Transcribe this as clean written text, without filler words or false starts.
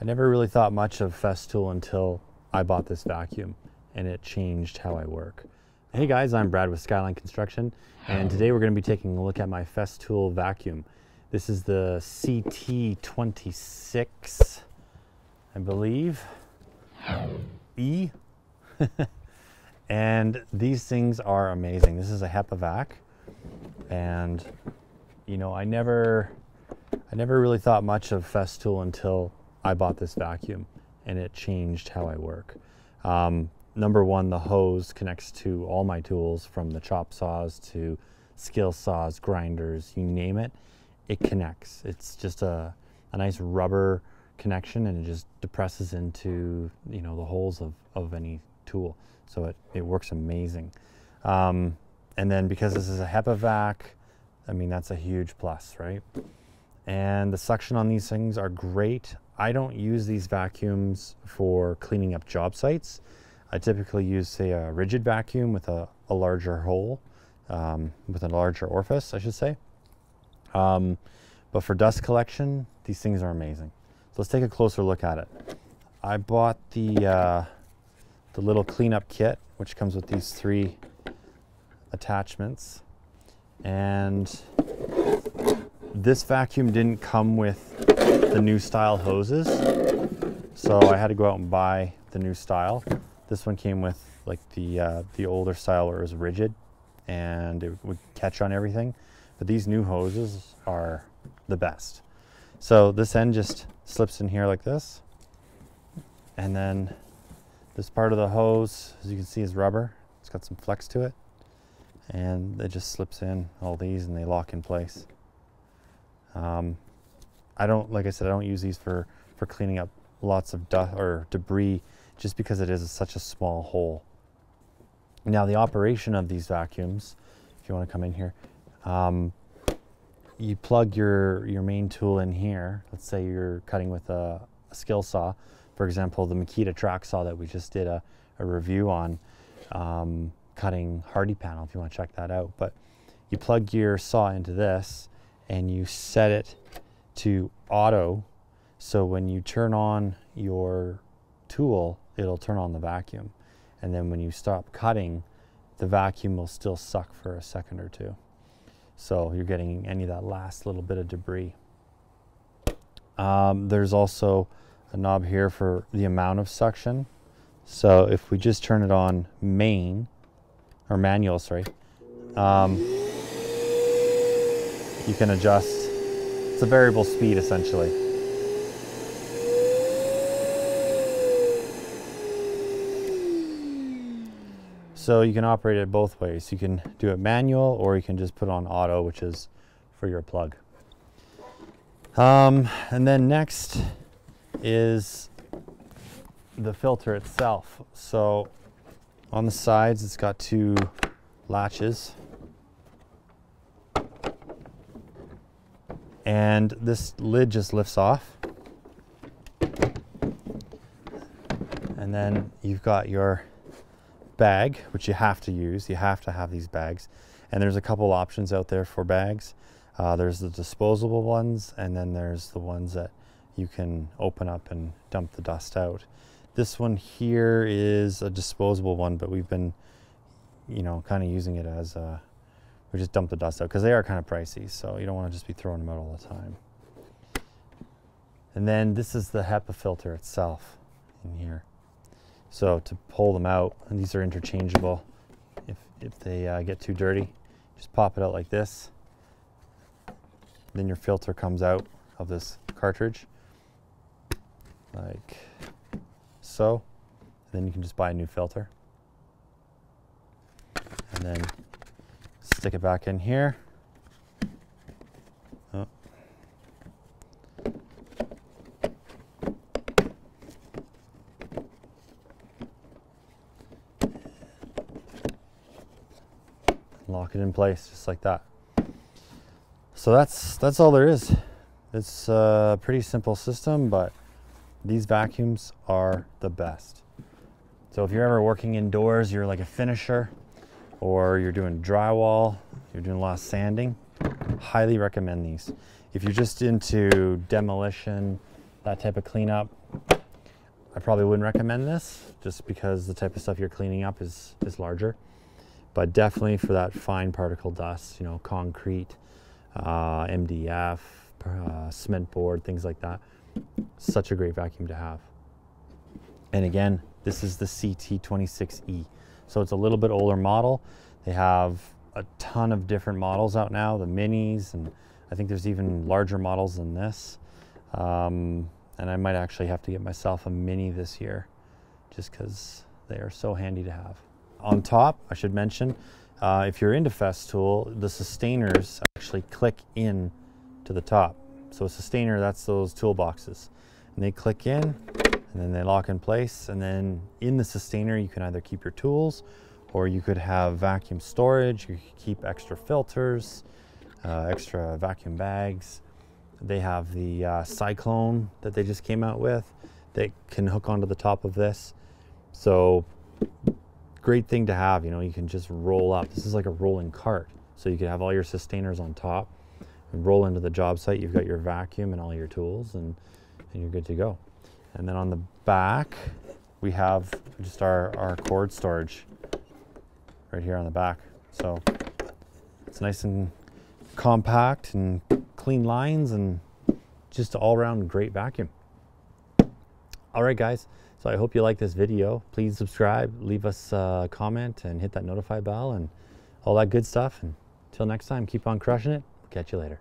I never really thought much of Festool until I bought this vacuum, and it changed how I work. Hey guys, I'm Brad with Skyline Construction, and today we're going to be taking a look at my Festool vacuum. This is the CT26, I believe, E. And these things are amazing. This is a HEPA vac, and you know, I never really thought much of Festool until I bought this vacuum, and it changed how I work. Number one, the hose connects to all my tools, from the chop saws to skill saws, grinders, you name it, it connects. It's just a nice rubber connection, and it just depresses into, you know, the holes of any tool. So it works amazing. And then because this is a HEPA vac, I mean, that's a huge plus, right? And the suction on these things are great. I don't use these vacuums for cleaning up job sites. I typically use, say, a rigid vacuum with a larger hole, with a larger orifice, I should say. But for dust collection, these things are amazing. So let's take a closer look at it. I bought the little cleanup kit, which comes with these three attachments. And this vacuum didn't come with the new style hoses, so I had to go out and buy the new style. This one came with like the older style where it was rigid and it would catch on everything, but these new hoses are the best. So this end just slips in here like this, and then this part of the hose, as you can see, is rubber. It's got some flex to it, and it just slips in all these and they lock in place. I don't, like I said, I don't use these for cleaning up lots of dust or debris, just because it is such a small hole. Now the operation of these vacuums, if you want to come in here, you plug your main tool in here. Let's say you're cutting with a skill saw. For example, the Makita track saw that we just did a review on, cutting Hardy panel, if you want to check that out. But you plug your saw into this and you set it to auto, so when you turn on your tool, it'll turn on the vacuum, and then when you stop cutting, the vacuum will still suck for a second or two, so you're getting any of that last little bit of debris. There's also a knob here for the amount of suction, so if we just turn it on manual, sorry, you can adjust. It's a variable speed essentially. So you can operate it both ways. You can do it manual, or you can just put on auto, which is for your plug. And then next is the filter itself. So on the sides, it's got two latches. And this lid just lifts off. And then you've got your bag, which you have to use. You have to have these bags, and there's a couple options out there for bags. There's the disposable ones, and then there's the ones that you can open up and dump the dust out. This one here is a disposable one, but we've been, you know, kind of using it as a, we just dump the dust out because they are kind of pricey, so you don't want to just be throwing them out all the time. And then this is the HEPA filter itself in here. So to pull them out, and these are interchangeable, if they get too dirty, just pop it out like this. Then your filter comes out of this cartridge, like so. And then you can just buy a new filter. And then stick it back in here. Oh. Lock it in place just like that. So that's all there is. It's a pretty simple system, but these vacuums are the best. So if you're ever working indoors, you're like a finisher, or you're doing drywall, you're doing a lot of sanding, highly recommend these. If you're just into demolition, that type of cleanup, I probably wouldn't recommend this just because the type of stuff you're cleaning up is larger. But definitely for that fine particle dust, you know, concrete, MDF, cement board, things like that, such a great vacuum to have. And again, this is the CT26E. So it's a little bit older model. They have a ton of different models out now, the minis, and I think there's even larger models than this. And I might actually have to get myself a mini this year just because they are so handy to have. On top, I should mention, if you're into Festool, the Systainers actually click in to the top. So a Systainer, that's those toolboxes. And they click in, and then they lock in place. And then in the Systainer, you can either keep your tools, or you could have vacuum storage, you could keep extra filters, extra vacuum bags. They have the Cyclone that they just came out with that can hook onto the top of this. So great thing to have, you know, you can just roll up. This is like a rolling cart. So you could have all your Systainers on top and roll into the job site. You've got your vacuum and all your tools, and you're good to go. And then on the back, we have just our cord storage right here on the back. So it's nice and compact and clean lines and just all around great vacuum. All right, guys, so I hope you like this video. Please subscribe, leave us a comment, and hit that notify bell and all that good stuff. And until next time, keep on crushing it. Catch you later.